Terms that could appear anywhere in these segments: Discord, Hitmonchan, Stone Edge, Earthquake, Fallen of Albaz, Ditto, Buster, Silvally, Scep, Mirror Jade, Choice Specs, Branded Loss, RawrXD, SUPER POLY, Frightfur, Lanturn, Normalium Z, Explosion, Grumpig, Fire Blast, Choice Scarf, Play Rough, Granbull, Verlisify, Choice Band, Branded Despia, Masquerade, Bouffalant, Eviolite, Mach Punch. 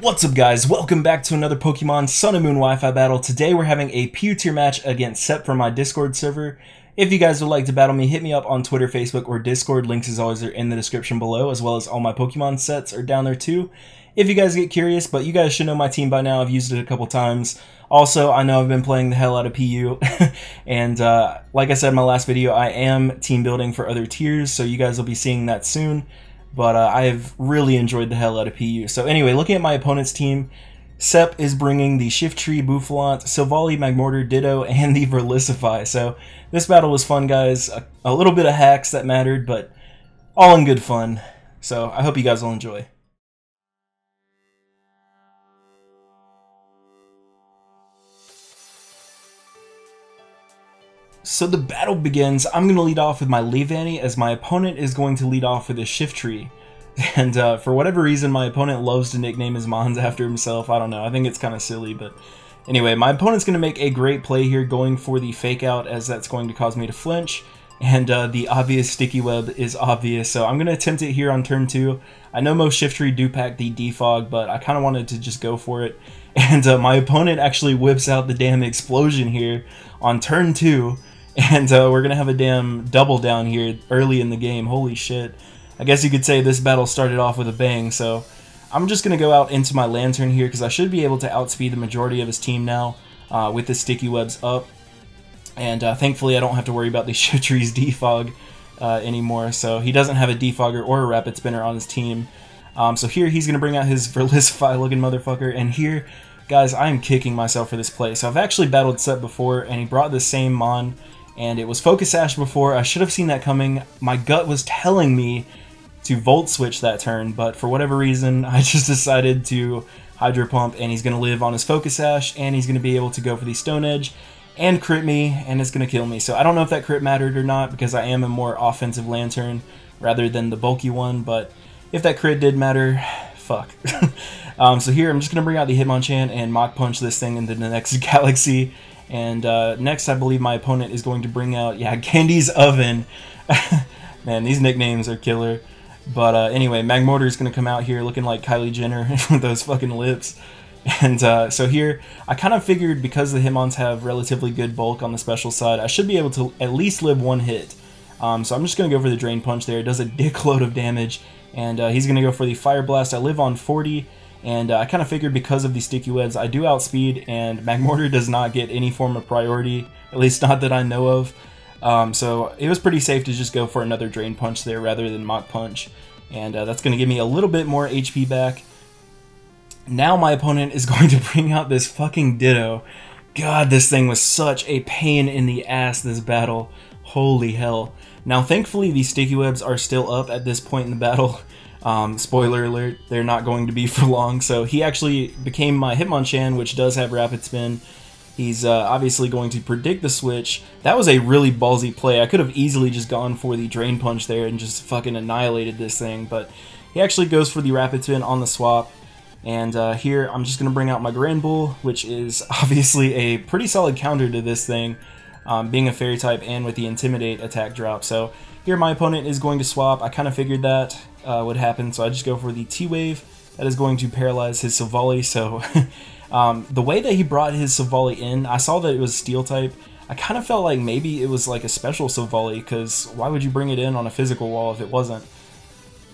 What's up, guys? Welcome back to another Pokemon Sun and Moon Wi-Fi battle. Today we're having a PU Tier match against Scep from my Discord server. If you guys would like to battle me, hit me up on Twitter, Facebook, or Discord. Links as always are in the description below, as well as all my Pokemon sets are down there too, if you guys get curious. But you guys should know my team by now. I've used it a couple times. Also, I know I've been playing the hell out of PU, and like I said in my last video, I am team building for other tiers, so you guys will be seeing that soon. But I have really enjoyed the hell out of PU. So anyway, looking at my opponent's team, Scep is bringing the Shiftry, Bouffalant, Silvally, Magmortar, Ditto, and the Verlisify. So this battle was fun, guys. A little bit of hacks that mattered, but all in good fun. So I hope you guys will enjoy. So the battle begins. I'm going to lead off with my Leavanny, as my opponent is going to lead off with a Shiftry. And for whatever reason, my opponent loves to nickname his mons after himself. I don't know. I think it's kind of silly. But anyway, my opponent's going to make a great play here, going for the Fake Out, as that's going to cause me to flinch. And the obvious Sticky Web is obvious, so I'm going to attempt it here on turn 2. I know most Shiftry do pack the Defog, but I kind of wanted to just go for it. And my opponent actually whips out the damn Explosion here on turn 2. And we're going to have a damn double down here early in the game. Holy shit. I guess you could say this battle started off with a bang. So I'm just going to go out into my Lanturn here, because I should be able to outspeed the majority of his team now with the Sticky Webs up. And thankfully I don't have to worry about the Shiftry's Defog anymore. So he doesn't have a Defogger or a Rapid Spinner on his team. So here he's going to bring out his Verlisify looking motherfucker. And here, guys, I'm kicking myself for this play. So I've actually battled Scep before, and he brought the same mon. And it was Focus Sash before. I should have seen that coming. My gut was telling me to Volt Switch that turn, but for whatever reason, I just decided to Hydro Pump, and he's going to live on his Focus Sash, and he's going to be able to go for the Stone Edge and crit me, and it's going to kill me. So I don't know if that crit mattered or not, because I am a more offensive Lanturn rather than the bulky one, but if that crit did matter, fuck. So here, I'm just going to bring out the Hitmonchan and Mach Punch this thing into the next galaxy. And next, I believe my opponent is going to bring out, yeah, Candy's Oven. Man, these nicknames are killer. But anyway, Magmortar is going to come out here looking like Kylie Jenner with those fucking lips. And so here, I kind of figured, because the Hitmons have relatively good bulk on the special side, I should be able to at least live one hit. So I'm just going to go for the Drain Punch there. It does a dickload of damage. And he's going to go for the Fire Blast. I live on 40. And I kind of figured, because of the Sticky Webs, I do outspeed, and Magmortar does not get any form of priority, at least not that I know of. So it was pretty safe to just go for another Drain Punch there rather than Mach Punch. And that's going to give me a little bit more HP back. Now my opponent is going to bring out this fucking Ditto. God, this thing was such a pain in the ass this battle. Holy hell. Now thankfully the Sticky Webs are still up at this point in the battle. Spoiler alert, they're not going to be for long. So he actually became my Hitmonchan, which does have Rapid Spin. He's obviously going to predict the switch. That was a really ballsy play. I could have easily just gone for the Drain Punch there and just fucking annihilated this thing, but he actually goes for the Rapid Spin on the swap. And here I'm just going to bring out my Granbull, which is obviously a pretty solid counter to this thing, being a fairy type and with the Intimidate attack drop. So here my opponent is going to swap. I kind of figured that would happen, so I just go for the T-Wave. That is going to paralyze his Silvally. So the way that he brought his Silvally in, I saw that it was Steel type. I kind of felt like maybe it was like a special Silvally, because why would you bring it in on a physical wall if it wasn't?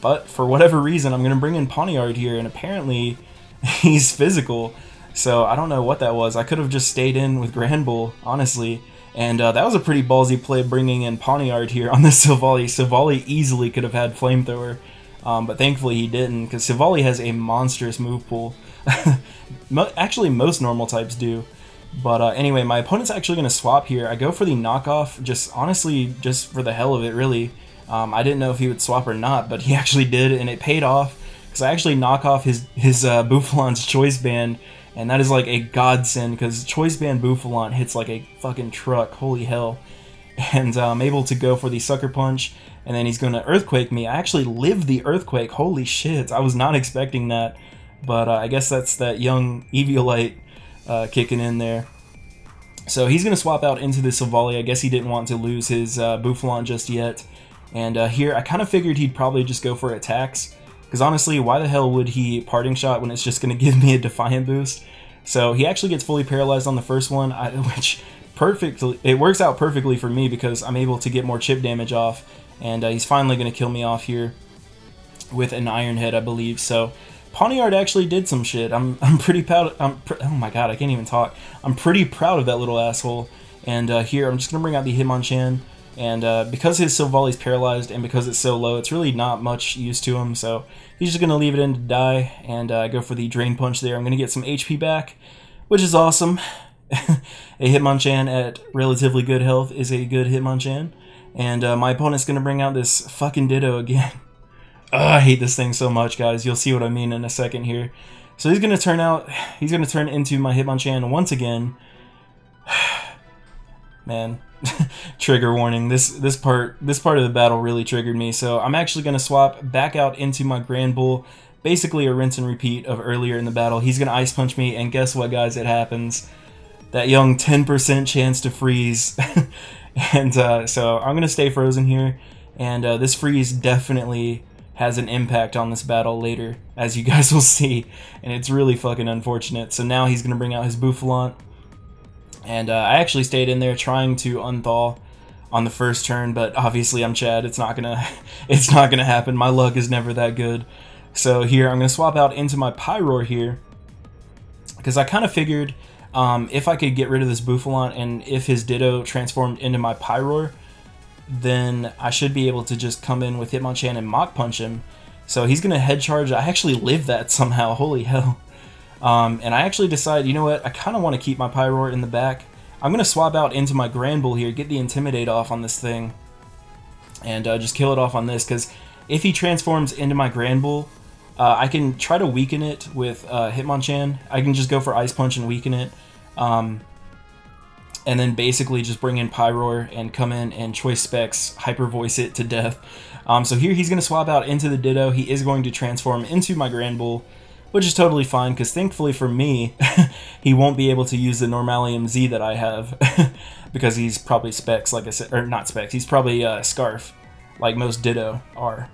But for whatever reason, I'm going to bring in Pawniard here, and apparently he's physical. So I don't know what that was. I could have just stayed in with Granbull, honestly. And that was a pretty ballsy play, bringing in Pawniard here on the Silvally. Silvally easily could have had Flamethrower, but thankfully he didn't, because Silvally has a monstrous move pool. Actually, most normal types do. But anyway, my opponent's actually going to swap here. I go for the knockoff, just honestly, just for the hell of it, really. I didn't know if he would swap or not, but he actually did, and it paid off, because I actually knock off his Bouffalant's Choice Band. And that is like a godsend, because Choice Band Bouffalant hits like a fucking truck. Holy hell. And I'm able to go for the Sucker Punch, and then he's going to Earthquake me. I actually lived the Earthquake. Holy shit. I was not expecting that. But I guess that's that young Eviolite kicking in there. So he's going to swap out into the Silvally. I guess he didn't want to lose his Bouffalant just yet. And here I kind of figured he'd probably just go for attacks. Because honestly, why the hell would he Parting Shot when it's just going to give me a Defiant boost? So he actually gets fully paralyzed on the first one, which perfectly, it works out perfectly for me because I'm able to get more chip damage off. And he's finally going to kill me off here with an Iron Head, I believe. So Pawniard actually did some shit. I'm pretty proud. Oh my god, I can't even talk. I'm pretty proud of that little asshole. And here, I'm just going to bring out the Hitmonchan. And because his Silvally's paralyzed and because it's so low, it's really not much use to him. So he's just going to leave it in to die and go for the Drain Punch there. I'm going to get some HP back, which is awesome. A Hitmonchan at relatively good health is a good Hitmonchan. And my opponent's going to bring out this fucking Ditto again. I hate this thing so much, guys. You'll see what I mean in a second here. So he's going to turn into my Hitmonchan once again. Man, trigger warning. This part of the battle really triggered me. So I'm actually going to swap back out into my Granbull. Basically a rinse and repeat of earlier in the battle. He's going to Ice Punch me, and guess what, guys? It happens. That young 10% chance to freeze. And so I'm going to stay frozen here. And this freeze definitely has an impact on this battle later, as you guys will see. And it's really fucking unfortunate. So now he's going to bring out his Bouffalant. And I actually stayed in there trying to unthaw on the first turn, but obviously I'm Chad. It's not gonna happen. My luck is never that good. So here I'm gonna swap out into my Pyroar here, because I kind of figured if I could get rid of this Bouffalant and if his Ditto transformed into my Pyroar, then I should be able to just come in with Hitmonchan and Mach Punch him. So he's gonna Head Charge. I actually lived that somehow. Holy hell. And I actually decide, you know what, I kind of want to keep my Pyroar in the back. I'm going to swap out into my Granbull here, get the Intimidate off on this thing, and just kill it off on this, because if he transforms into my Granbull, I can try to weaken it with Hitmonchan. I can just go for Ice Punch and weaken it, and then basically just bring in Pyroar and come in and Choice Specs, Hyper Voice it to death. So here he's going to swap out into the Ditto. He is going to transform into my Granbull, which is totally fine, because thankfully for me, he won't be able to use the Normalium Z that I have, because he's probably Specs, like I said, or not Specs, he's probably Scarf, like most Ditto are.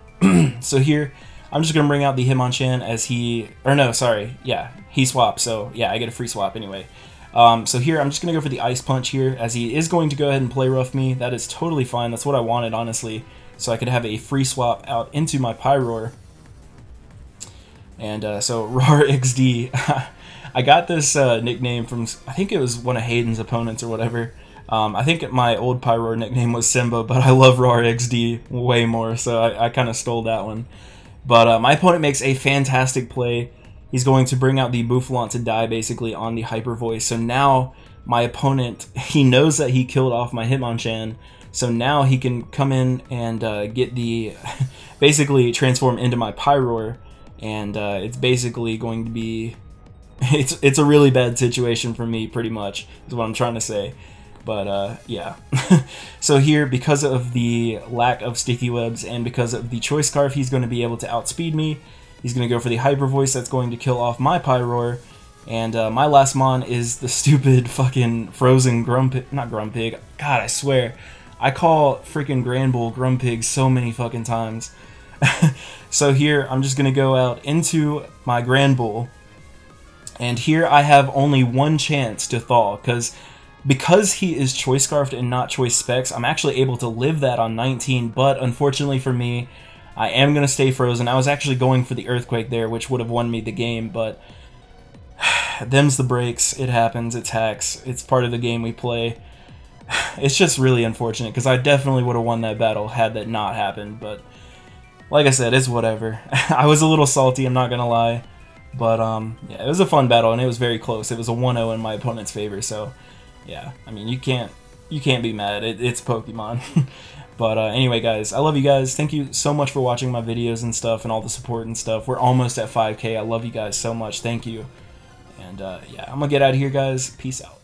So here, I'm just going to bring out the Hitmonchan as he, or no, sorry, yeah, he swaps, so yeah, I get a free swap anyway. So here, I'm just going to go for the Ice Punch here, as he is going to go ahead and play rough me. That is totally fine, that's what I wanted, honestly, so I could have a free swap out into my Pyroar. And so RawrXD, I got this nickname from, I think it was one of Hayden's opponents or whatever. I think my old Pyroar nickname was Simba, but I love RawrXD way more, so I kind of stole that one. But my opponent makes a fantastic play. He's going to bring out the Bouffalant to die basically on the Hyper Voice. So now my opponent, he knows that he killed off my Hitmonchan. So now he can come in and get the, basically transform into my Pyroar. And it's basically going to be, it's a really bad situation for me, pretty much, is what I'm trying to say. But yeah. So here, because of the lack of Sticky Webs and because of the Choice Scarf, he's going to be able to outspeed me. He's going to go for the Hyper Voice. That's going to kill off my Pyroar. And my last mon is the stupid fucking frozen Grumpig. Not Grumpig. God, I swear. I call freaking Granbull Grumpig so many fucking times. So here I'm just gonna go out into my Granbull, and here I have only one chance to thaw, because he is Choice Scarfed and not Choice Specs. I'm actually able to live that on 19, but unfortunately for me, I am gonna stay frozen. I was actually going for the Earthquake there, which would have won me the game, but them's the breaks. It happens. It's hacks. It's part of the game we play. It's just really unfortunate, because I definitely would have won that battle had that not happened, but like I said, it's whatever. I was a little salty, I'm not gonna lie. But, yeah, it was a fun battle, and it was very close. It was a 1-0 in my opponent's favor, so, yeah. I mean, you can't be mad. It's Pokemon. But, anyway, guys, I love you guys. Thank you so much for watching my videos and stuff, and all the support and stuff. We're almost at 5K. I love you guys so much. Thank you. And, yeah, I'm gonna get out of here, guys. Peace out.